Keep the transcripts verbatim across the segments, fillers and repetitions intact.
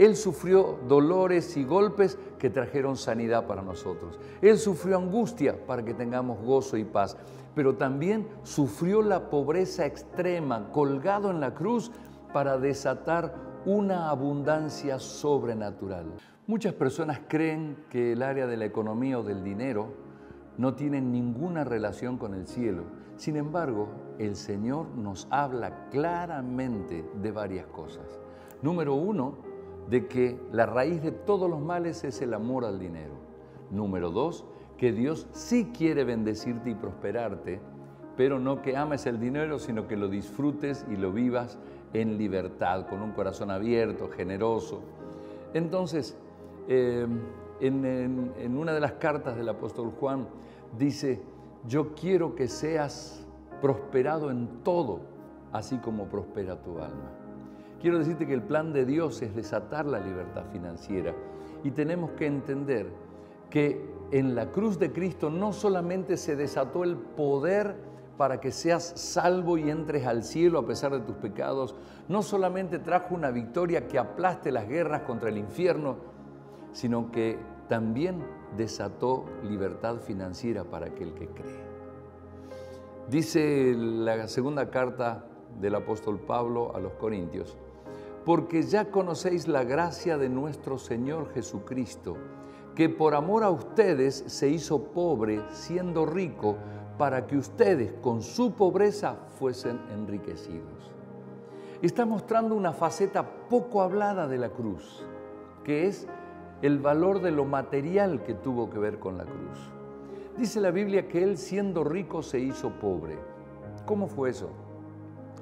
Él sufrió dolores y golpes que trajeron sanidad para nosotros. Él sufrió angustia para que tengamos gozo y paz. Pero también sufrió la pobreza extrema, colgado en la cruz, para desatar una abundancia sobrenatural. Muchas personas creen que el área de la economía o del dinero no tiene ninguna relación con el cielo. Sin embargo, el Señor nos habla claramente de varias cosas. Número uno, de que la raíz de todos los males es el amor al dinero. Número dos, que Dios sí quiere bendecirte y prosperarte, pero no que ames el dinero, sino que lo disfrutes y lo vivas en libertad, con un corazón abierto, generoso. Entonces, eh, en, en, en una de las cartas del apóstol Juan dice, yo quiero que seas prosperado en todo, así como prospera tu alma. Quiero decirte que el plan de Dios es desatar la libertad financiera y tenemos que entender que en la cruz de Cristo no solamente se desató el poder para que seas salvo y entres al cielo a pesar de tus pecados, no solamente trajo una victoria que aplaste las guerras contra el infierno, sino que también desató libertad financiera para aquel que cree. Dice la segunda carta del apóstol Pablo a los Corintios, porque ya conocéis la gracia de nuestro Señor Jesucristo, que por amor a ustedes se hizo pobre siendo rico, para que ustedes con su pobreza fuesen enriquecidos. Está mostrando una faceta poco hablada de la cruz, que es el valor de lo material que tuvo que ver con la cruz. Dice la Biblia que Él siendo rico se hizo pobre. ¿Cómo fue eso?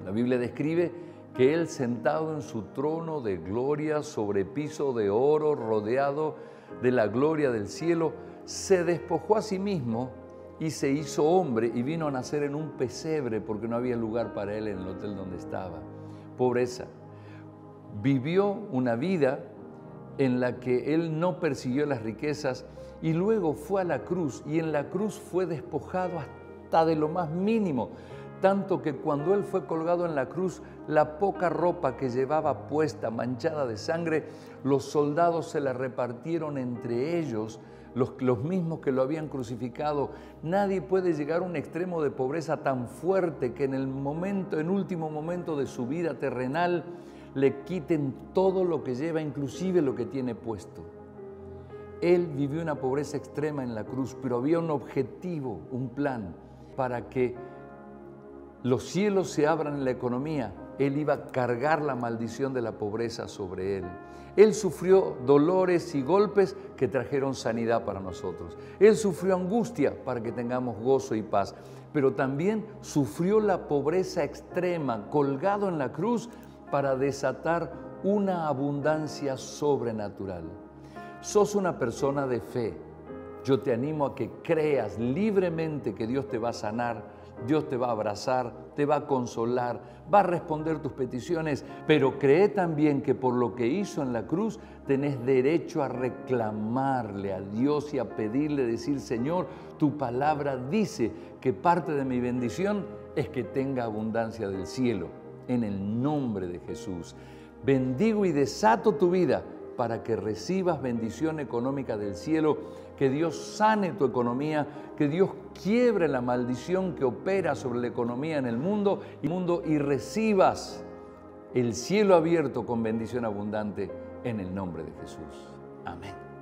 La Biblia describe que Él sentado en su trono de gloria sobre piso de oro, rodeado de la gloria del cielo, se despojó a sí mismo y se hizo hombre y vino a nacer en un pesebre porque no había lugar para Él en el hotel donde estaba. Pobreza. Vivió una vida en la que Él no persiguió las riquezas y luego fue a la cruz y en la cruz fue despojado hasta de lo más mínimo. Tanto que cuando Él fue colgado en la cruz, la poca ropa que llevaba puesta, manchada de sangre, los soldados se la repartieron entre ellos, los, los mismos que lo habían crucificado. Nadie puede llegar a un extremo de pobreza tan fuerte que en el momento, en último momento de su vida terrenal, le quiten todo lo que lleva, inclusive lo que tiene puesto. Él vivió una pobreza extrema en la cruz, pero había un objetivo, un plan, para que los cielos se abran en la economía. Él iba a cargar la maldición de la pobreza sobre Él. Él sufrió dolores y golpes que trajeron sanidad para nosotros. Él sufrió angustia para que tengamos gozo y paz. Pero también sufrió la pobreza extrema, colgado en la cruz, para desatar una abundancia sobrenatural. Sos una persona de fe. Yo te animo a que creas libremente que Dios te va a sanar, Dios te va a abrazar, te va a consolar, va a responder tus peticiones, pero cree también que por lo que hizo en la cruz tenés derecho a reclamarle a Dios y a pedirle, decir, Señor, tu palabra dice que parte de mi bendición es que tenga abundancia del cielo, en el nombre de Jesús. Bendigo y desato tu vida para que recibas bendición económica del cielo, que Dios sane tu economía, que Dios quiebre la maldición que opera sobre la economía en el mundo y recibas el cielo abierto con bendición abundante en el nombre de Jesús. Amén.